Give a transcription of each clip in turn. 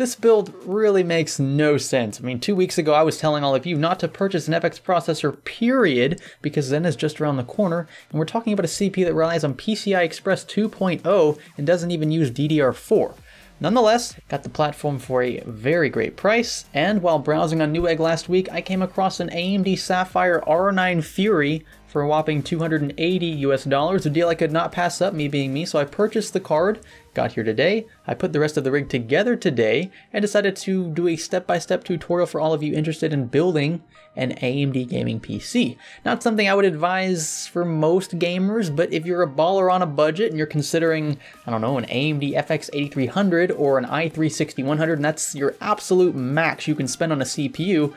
This build really makes no sense. I mean, 2 weeks ago, I was telling all of you not to purchase an FX processor, period, because Zen is just around the corner, and we're talking about a CPU that relies on PCI Express 2.0 and doesn't even use DDR4. Nonetheless, got the platform for a very great price, and while browsing on Newegg last week, I came across an AMD Sapphire R9 Fury for a whopping $280, a deal I could not pass up, me being me, so I purchased the card, got here today, I put the rest of the rig together today, and decided to do a step-by-step tutorial for all of you interested in building an AMD gaming PC. Not something I would advise for most gamers, but if you're a baller on a budget and you're considering, I don't know, an AMD FX-8300 or an i3-6100, and that's your absolute max you can spend on a CPU,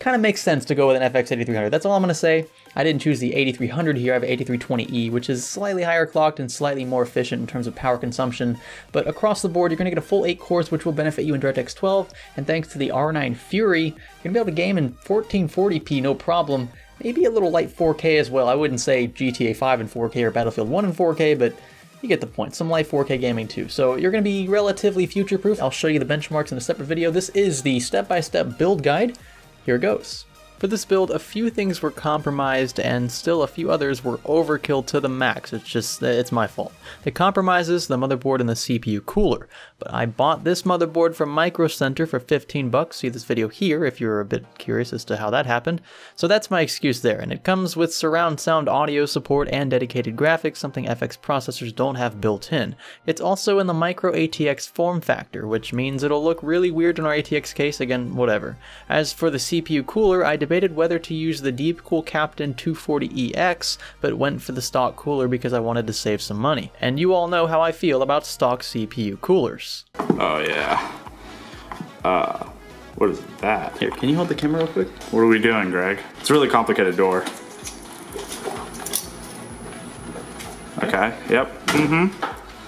kind of makes sense to go with an FX-8300. That's all I'm gonna say. I didn't choose the 8300 here, I have 8320E, which is slightly higher clocked and slightly more efficient in terms of power consumption, but across the board, you're gonna get a full 8 cores, which will benefit you in DirectX 12, and thanks to the R9 Fury, you're gonna be able to game in 1440p, no problem, maybe a little light 4K as well. I wouldn't say GTA 5 in 4K or Battlefield 1 in 4K, but you get the point, some light 4K gaming too. So you're gonna be relatively future-proof. I'll show you the benchmarks in a separate video. This is the step-by-step build guide. Here goes. For this build, a few things were compromised and still a few others were overkill to the max. It's my fault. The compromises, the motherboard and the CPU cooler. But I bought this motherboard from Micro Center for $15. See this video here if you're a bit curious as to how that happened. So that's my excuse there, and it comes with surround sound audio support and dedicated graphics, something FX processors don't have built in. It's also in the Micro ATX form factor, which means it'll look really weird in our ATX case, again, whatever. As for the CPU cooler, I debated whether to use the Deep Cool Captain 240EX, but went for the stock cooler because I wanted to save some money. And you all know how I feel about stock CPU coolers. Oh yeah. What is that? Here, can you hold the camera real quick? What are we doing, Greg? It's a really complicated door. Okay, yep, mm-hmm.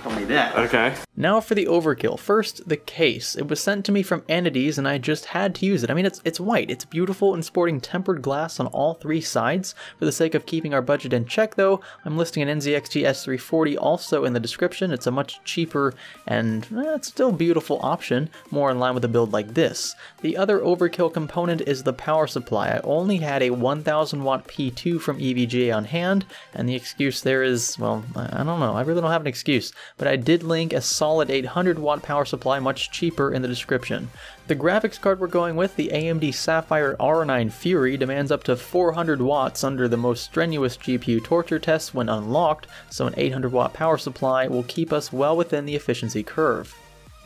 Only that. Okay. Now for the overkill. First, the case. It was sent to me from Anidees and I just had to use it. I mean, it's white, it's beautiful and sporting tempered glass on all three sides. For the sake of keeping our budget in check though, I'm listing an NZXT S340 also in the description. It's a much cheaper and it's still beautiful option, more in line with a build like this. The other overkill component is the power supply. I only had a 1000 watt P2 from EVGA on hand, and the excuse there is, well, I don't know, I really don't have an excuse. But I did link a solid 800 watt power supply, much cheaper, in the description. The graphics card we're going with, the AMD Sapphire R9 Fury, demands up to 400 watts under the most strenuous GPU torture tests when unlocked, so an 800 watt power supply will keep us well within the efficiency curve.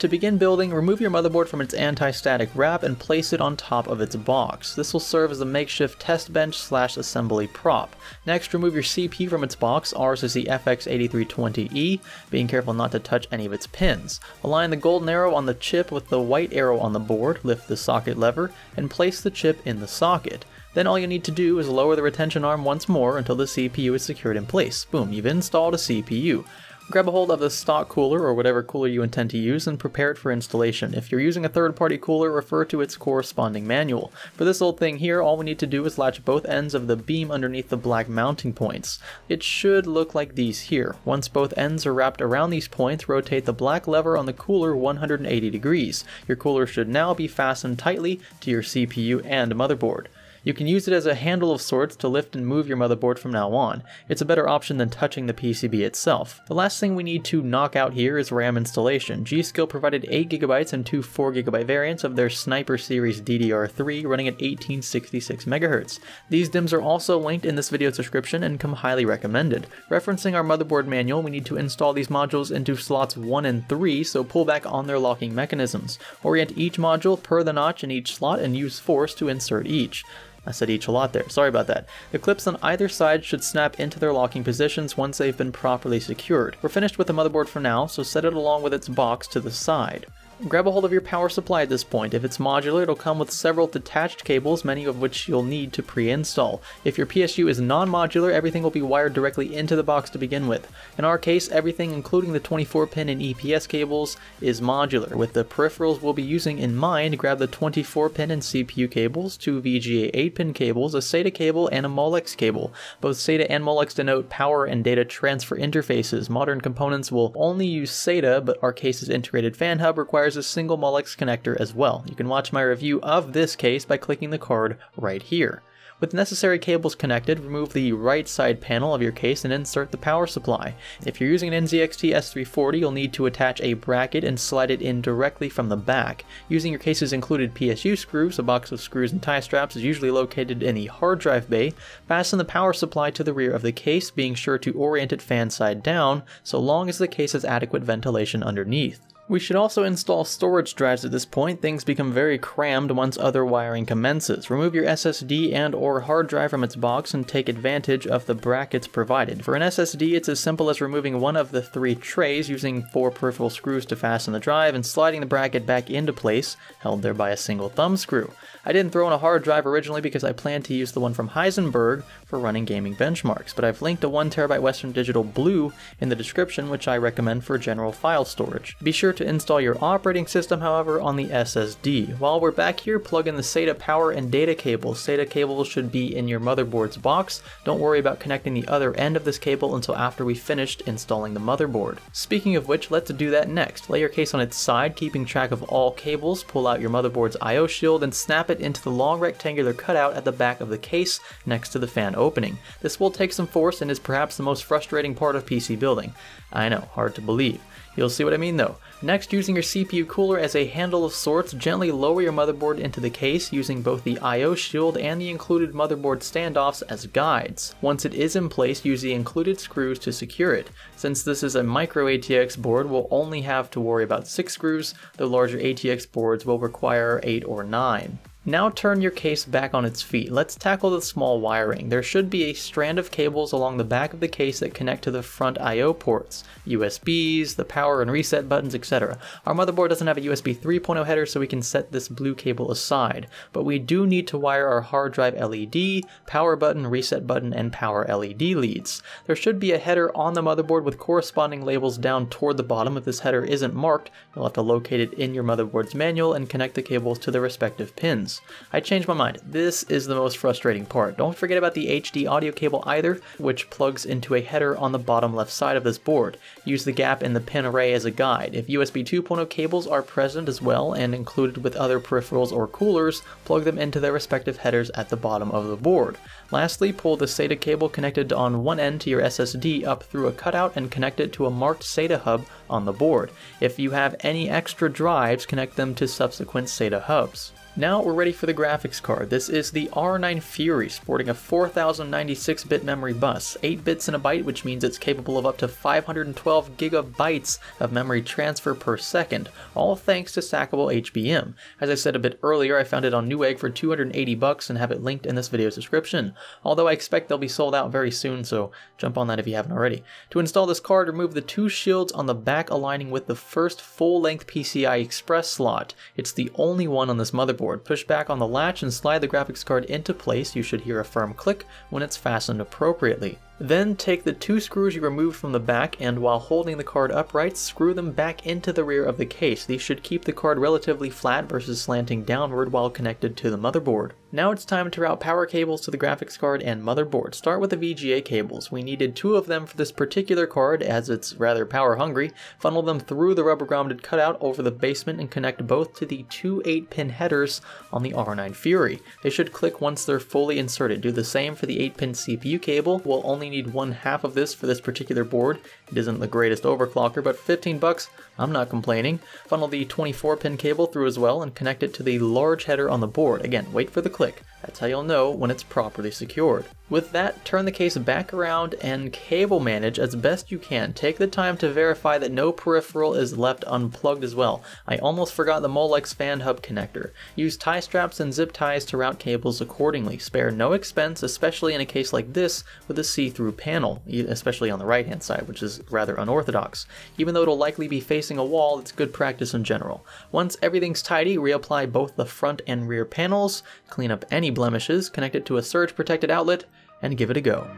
To begin building, remove your motherboard from its anti-static wrap and place it on top of its box. This will serve as a makeshift test bench / assembly prop. Next, remove your CPU from its box, ours is the FX-8320E, being careful not to touch any of its pins. Align the golden arrow on the chip with the white arrow on the board, lift the socket lever, and place the chip in the socket. Then all you need to do is lower the retention arm once more until the CPU is secured in place. Boom, you've installed a CPU. Grab a hold of the stock cooler or whatever cooler you intend to use and prepare it for installation. If you're using a third-party cooler, refer to its corresponding manual. For this old thing here, all we need to do is latch both ends of the beam underneath the black mounting points. It should look like these here. Once both ends are wrapped around these points, rotate the black lever on the cooler 180 degrees. Your cooler should now be fastened tightly to your CPU and motherboard. You can use it as a handle of sorts to lift and move your motherboard from now on. It's a better option than touching the PCB itself. The last thing we need to knock out here is RAM installation. G-Skill provided 8GB and two 4GB variants of their Sniper series DDR3 running at 1866MHz. These DIMMs are also linked in this video's description and come highly recommended. Referencing our motherboard manual, we need to install these modules into slots 1 and 3, so pull back on their locking mechanisms. Orient each module per the notch in each slot and use force to insert each. I said each a lot there, sorry about that. The clips on either side should snap into their locking positions once they've been properly secured. We're finished with the motherboard for now, so set it along with its box to the side. Grab a hold of your power supply at this point. If it's modular, it'll come with several detached cables, many of which you'll need to pre-install. If your PSU is non-modular, everything will be wired directly into the box to begin with. In our case, everything including the 24-pin and EPS cables is modular. With the peripherals we'll be using in mind, grab the 24-pin and CPU cables, two VGA 8-pin cables, a SATA cable, and a Molex cable. Both SATA and Molex denote power and data transfer interfaces. Modern components will only use SATA, but our case's integrated fan hub requires requires a single Molex connector as well. You can watch my review of this case by clicking the card right here. With necessary cables connected, remove the right side panel of your case and insert the power supply. If you're using an NZXT S340, you'll need to attach a bracket and slide it in directly from the back. Using your case's included PSU screws, a box of screws and tie straps is usually located in the hard drive bay. Fasten the power supply to the rear of the case, being sure to orient it fan side down, so long as the case has adequate ventilation underneath. We should also install storage drives at this point. Things become very crammed once other wiring commences. Remove your SSD and or hard drive from its box and take advantage of the brackets provided. For an SSD, it's as simple as removing one of the three trays, using four peripheral screws to fasten the drive, and sliding the bracket back into place, held there by a single thumb screw. I didn't throw in a hard drive originally because I planned to use the one from Heisenberg for running gaming benchmarks, but I've linked a 1TB Western Digital Blue in the description, which I recommend for general file storage. Be sure to install your operating system, however, on the SSD. While we're back here, plug in the SATA power and data cables. SATA cables should be in your motherboard's box. Don't worry about connecting the other end of this cable until after we finished installing the motherboard. Speaking of which, let's do that next. Lay your case on its side, keeping track of all cables, pull out your motherboard's IO shield, and snap it into the long rectangular cutout at the back of the case next to the fan opening. This will take some force and is perhaps the most frustrating part of PC building. I know, hard to believe. You'll see what I mean though. Next, using your CPU cooler as a handle of sorts, gently lower your motherboard into the case using both the IO shield and the included motherboard standoffs as guides. Once it is in place, use the included screws to secure it. Since this is a micro ATX board, we'll only have to worry about 6 screws. The larger ATX boards will require 8 or 9. Now turn your case back on its feet. Let's tackle the small wiring. There should be a strand of cables along the back of the case that connect to the front IO ports, USBs, the power and reset buttons, etc. Our motherboard doesn't have a USB 3.0 header, so we can set this blue cable aside, but we do need to wire our hard drive LED, power button, reset button, and power LED leads. There should be a header on the motherboard with corresponding labels down toward the bottom. If this header isn't marked, you'll have to locate it in your motherboard's manual and connect the cables to the respective pins. I changed my mind. This is the most frustrating part. Don't forget about the HD audio cable either, which plugs into a header on the bottom left side of this board. Use the gap in the pin array as a guide. If USB 2.0 cables are present as well and included with other peripherals or coolers, plug them into their respective headers at the bottom of the board. Lastly, pull the SATA cable connected on one end to your SSD up through a cutout and connect it to a marked SATA hub on the board. If you have any extra drives, connect them to subsequent SATA hubs. Now we're ready for the graphics card. This is the R9 Fury, sporting a 4096-bit memory bus, 8 bits in a byte, which means it's capable of up to 512 gigabytes of memory transfer per second, all thanks to stackable HBM. As I said a bit earlier, I found it on Newegg for $280 and have it linked in this video's description, although I expect they'll be sold out very soon, so jump on that if you haven't already. To install this card, remove the two shields on the back aligning with the first full-length PCI Express slot. It's the only one on this motherboard. Push back on the latch and slide the graphics card into place. You should hear a firm click when it's fastened appropriately. Then take the two screws you removed from the back and, while holding the card upright, screw them back into the rear of the case. These should keep the card relatively flat versus slanting downward while connected to the motherboard. Now it's time to route power cables to the graphics card and motherboard. Start with the VGA cables. We needed 2 of them for this particular card as it's rather power hungry. Funnel them through the rubber grommets cutout over the basement and connect both to the two 8-pin headers on the R9 Fury. They should click once they're fully inserted. Do the same for the 8-pin CPU cable. We'll only need 1/2 of this for this particular board. It isn't the greatest overclocker, but $15, I'm not complaining. Funnel the 24-pin cable through as well and connect it to the large header on the board. Again, wait for the click. That's how you'll know when it's properly secured. With that, turn the case back around and cable manage as best you can. Take the time to verify that no peripheral is left unplugged as well. I almost forgot the Molex fan hub connector. Use tie straps and zip ties to route cables accordingly. Spare no expense, especially in a case like this with a see-through panel, especially on the right-hand side, which is rather unorthodox. Even though it'll likely be facing a wall, it's good practice in general. Once everything's tidy, reapply both the front and rear panels, clean up any blemishes, connect it to a surge-protected outlet, and give it a go.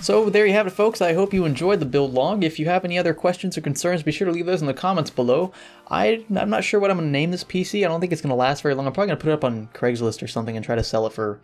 So there you have it, folks. I hope you enjoyed the build log. If you have any other questions or concerns, be sure to leave those in the comments below. I'm not sure what I'm going to name this PC. I don't think it's going to last very long. I'm probably going to put it up on Craigslist or something and try to sell it for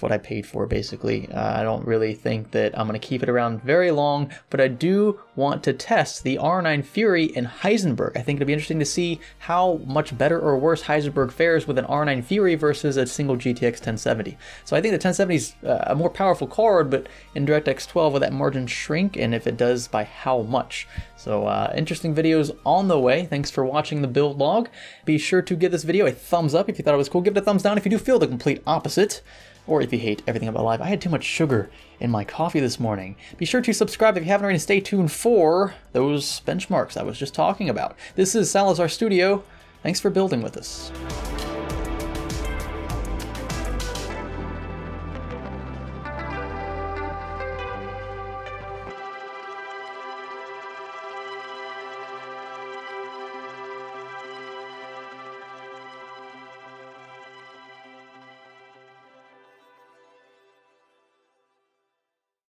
what I paid for, basically. I don't really think that I'm going to keep it around very long, but I do want to test the R9 Fury and Heisenberg. I think it'll be interesting to see how much better or worse Heisenberg fares with an R9 Fury versus a single GTX 1070. So I think the 1070 is a more powerful card, but in DirectX 12, will that margin shrink, and if it does, by how much? So interesting videos on the way. Thanks for watching the build log. Be sure to give this video a thumbs up if you thought it was cool. Give it a thumbs down if you do feel the complete opposite, or if you hate everything about life. I had too much sugar in my coffee this morning. Be sure to subscribe if you haven't already. Stay tuned for those benchmarks I was just talking about. This is Salazar Studio. Thanks for building with us.